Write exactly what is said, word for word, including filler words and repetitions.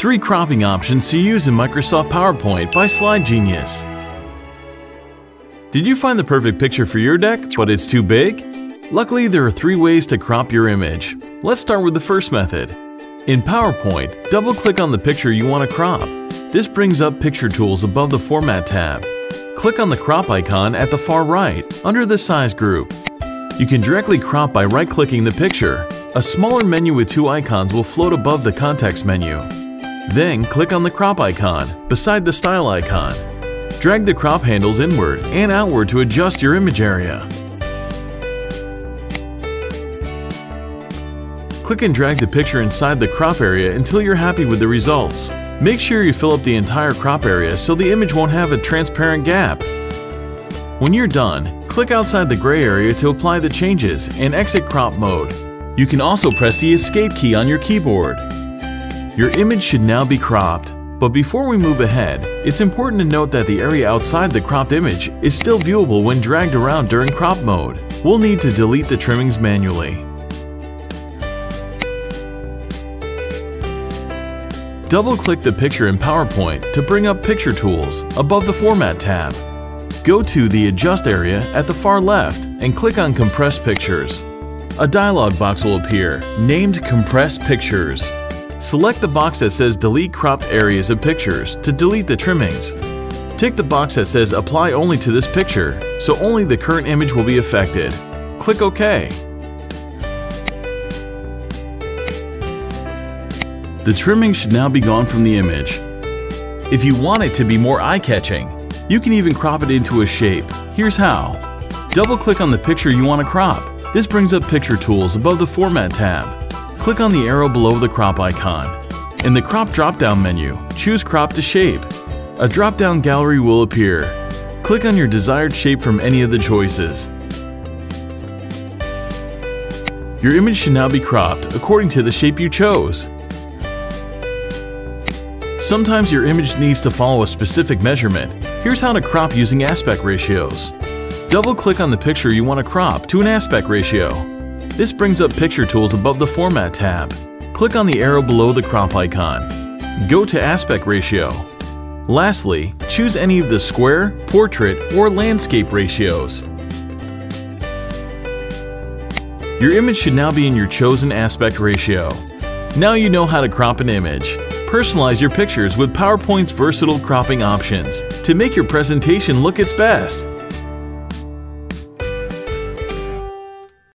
Three cropping options to use in Microsoft PowerPoint by SlideGenius. Did you find the perfect picture for your deck, but it's too big? Luckily, there are three ways to crop your image. Let's start with the first method. In PowerPoint, double-click on the picture you want to crop. This brings up Picture Tools above the Format tab. Click on the crop icon at the far right, under the Size group. You can directly crop by right-clicking the picture. A smaller menu with two icons will float above the context menu. Then click on the crop icon, beside the style icon. Drag the crop handles inward and outward to adjust your image area. Click and drag the picture inside the crop area until you're happy with the results. Make sure you fill up the entire crop area so the image won't have a transparent gap. When you're done, click outside the gray area to apply the changes and exit crop mode. You can also press the Escape key on your keyboard. Your image should now be cropped, but before we move ahead, it's important to note that the area outside the cropped image is still viewable when dragged around during crop mode. We'll need to delete the trimmings manually. Double-click the picture in PowerPoint to bring up Picture Tools above the Format tab. Go to the Adjust area at the far left and click on Compress Pictures. A dialog box will appear named Compress Pictures. Select the box that says Delete Cropped Areas of Pictures to delete the trimmings. Tick the box that says Apply Only to this picture, so only the current image will be affected. Click OK. The trimming should now be gone from the image. If you want it to be more eye-catching, you can even crop it into a shape. Here's how. Double-click on the picture you want to crop. This brings up Picture Tools above the Format tab. Click on the arrow below the crop icon. In the crop drop-down menu, choose Crop to Shape. A drop-down gallery will appear. Click on your desired shape from any of the choices. Your image should now be cropped according to the shape you chose. Sometimes your image needs to follow a specific measurement. Here's how to crop using aspect ratios. Double-click on the picture you want to crop to an aspect ratio. This brings up Picture Tools above the Format tab. Click on the arrow below the crop icon. Go to Aspect Ratio. Lastly, choose any of the Square, Portrait, or Landscape ratios. Your image should now be in your chosen aspect ratio. Now you know how to crop an image. Personalize your pictures with PowerPoint's versatile cropping options to make your presentation look its best.